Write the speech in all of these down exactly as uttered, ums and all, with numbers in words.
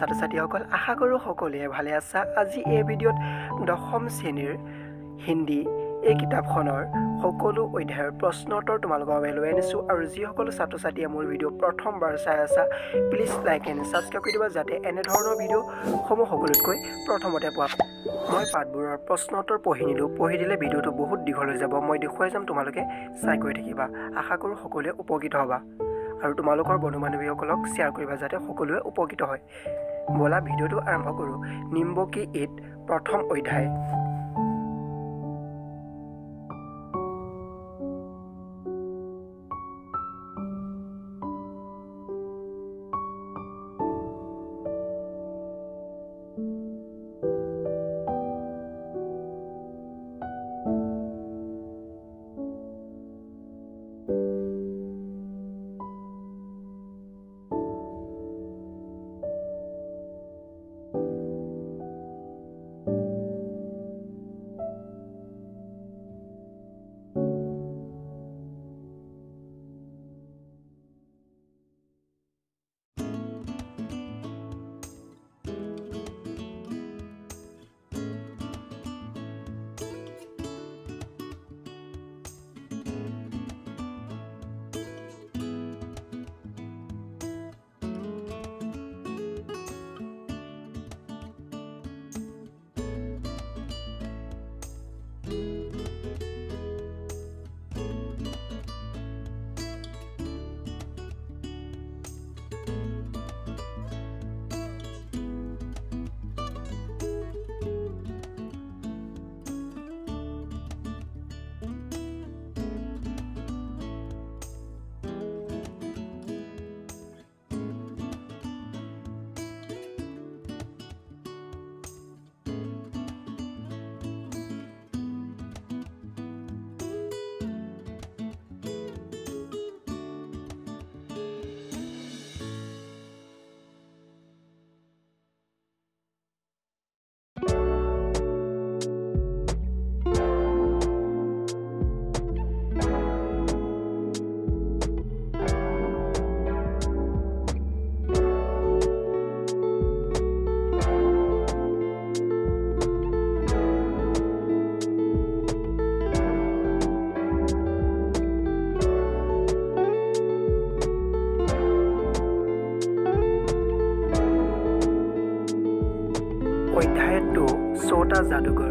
छात्र छात्रीसक आशा करूँ सकलोए भाले आसा। আজি এই ভিডিঅ'ত দশম শ্ৰেণীৰ হিন্দী এই কিতাপখনৰ সকলো অধ্যায়ৰ প্ৰশ্ন উত্তৰ তোমালোকৰ বাবে লৈ আনিছোঁ। আৰু যিসকলো ছাত্ৰ ছাত্ৰীয়ে মোৰ ভিডিঅ' প্ৰথমবাৰ চাই আছা, প্লিজ লাইক এণ্ড ছাবস্ক্ৰাইব কৰি দিবা, যাতে এনেধৰণৰ ভিডিঅ'সমূহ সকলোতকৈ প্ৰথমতে পোৱা। মই পাঠবোৰৰ প্ৰশ্ন উত্তৰ পঢ়ি নিলোঁ। পঢ়ি দিলে ভিডিঅ'টো বহুত দীঘল হৈ যাব, মই দেখুৱাই যাম, তোমালোকে চাই গৈ থাকিবা। আশা কৰোঁ সকলোৱে উপকৃত হ'বা আৰু তোমালোকৰ বন্ধু বান্ধৱীসকলক শ্বেয়াৰ কৰিবা, যাতে সকলোৱে উপকৃত হয়। ব'লা ভিডিঅ'টো আৰম্ভ কৰোঁ। নিম্ব কি ঈদ প্ৰথম অধ্যায়। अध्याय दो छोटा जादूगर।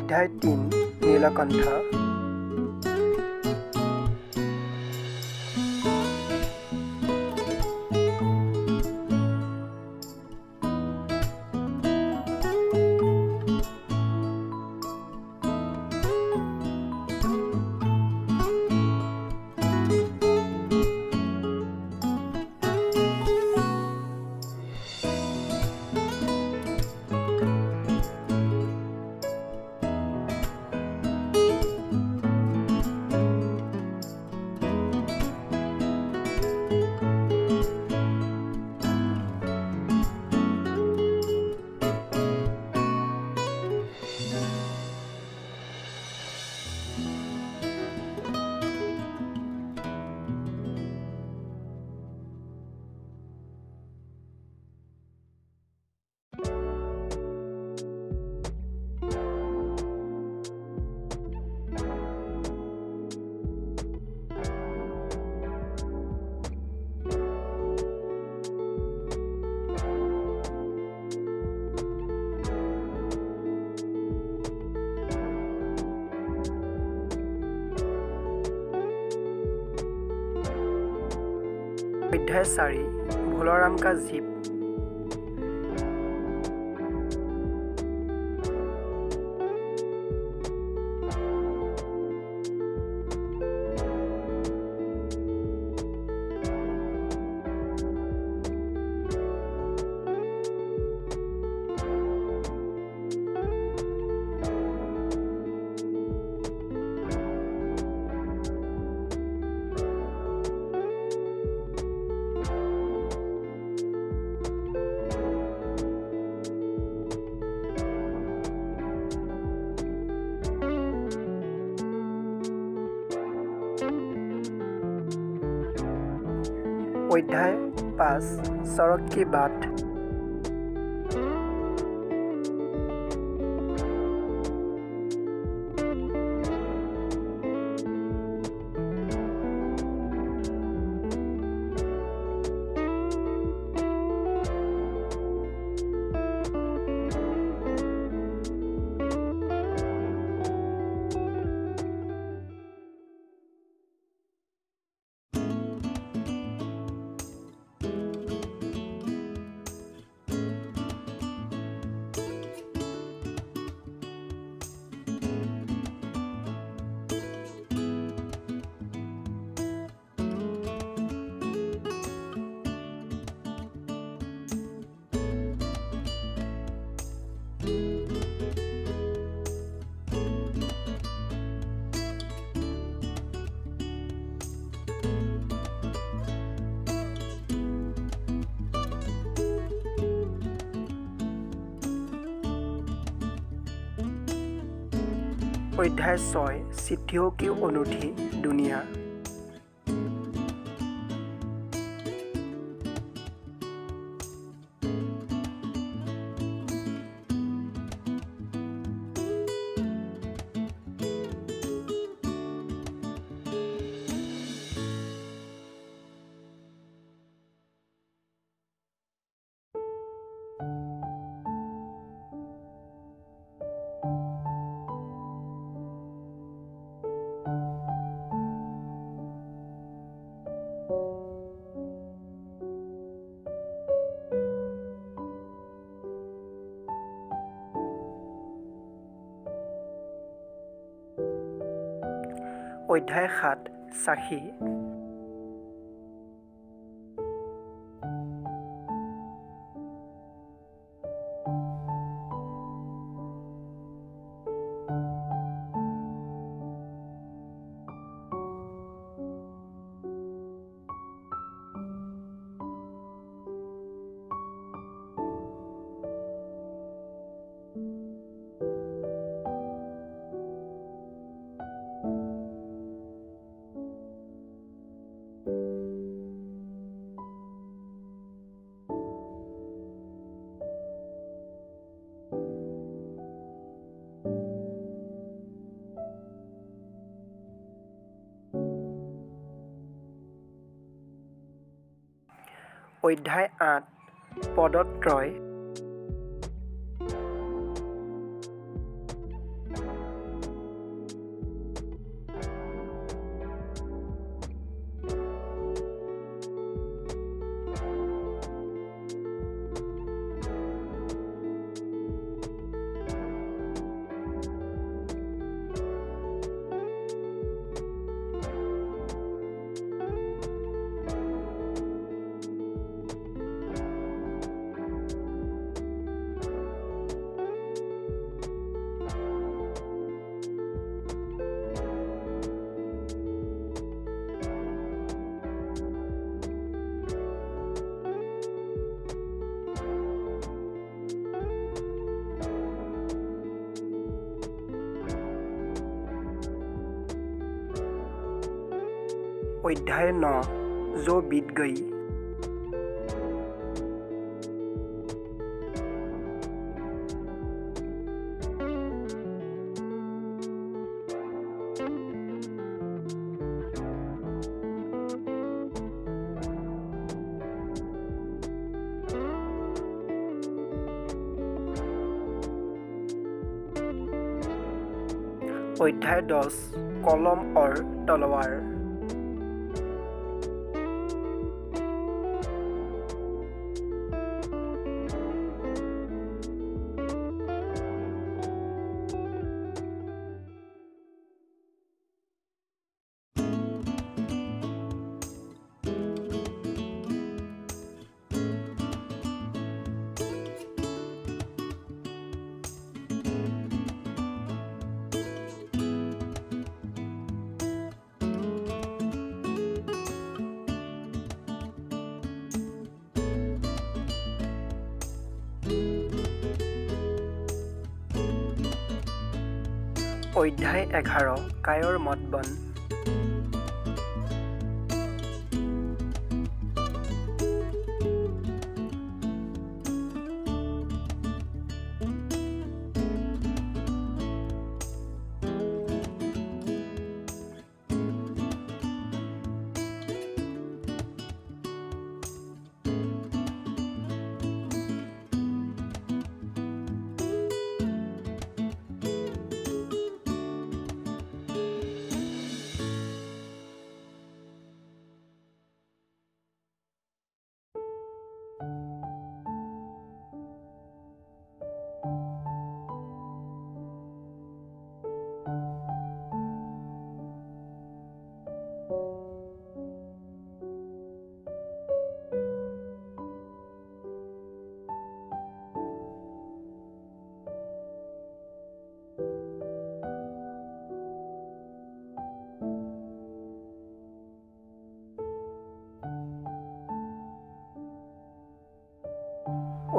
अध्याय तीन नीलकंठ। अध्याय सारी भोलाराम का जीप। अध्याय पाँच, सड़क की बात। अध्याय छह, चिट्ठियों की अनूठी दुनिया। अध्याय सात, साखी। अध्याय आठ, पदत्रय। अध्याय नौ, जो बीत गई। अध्याय दस, कलम और तलवार। অধ্যায় এঘাৰ কাयर মত বন।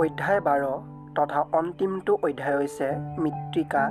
অধ্যায় বাৰ তথা অন্তিমটো অধ্যায় হৈছে মৃত্তিকা।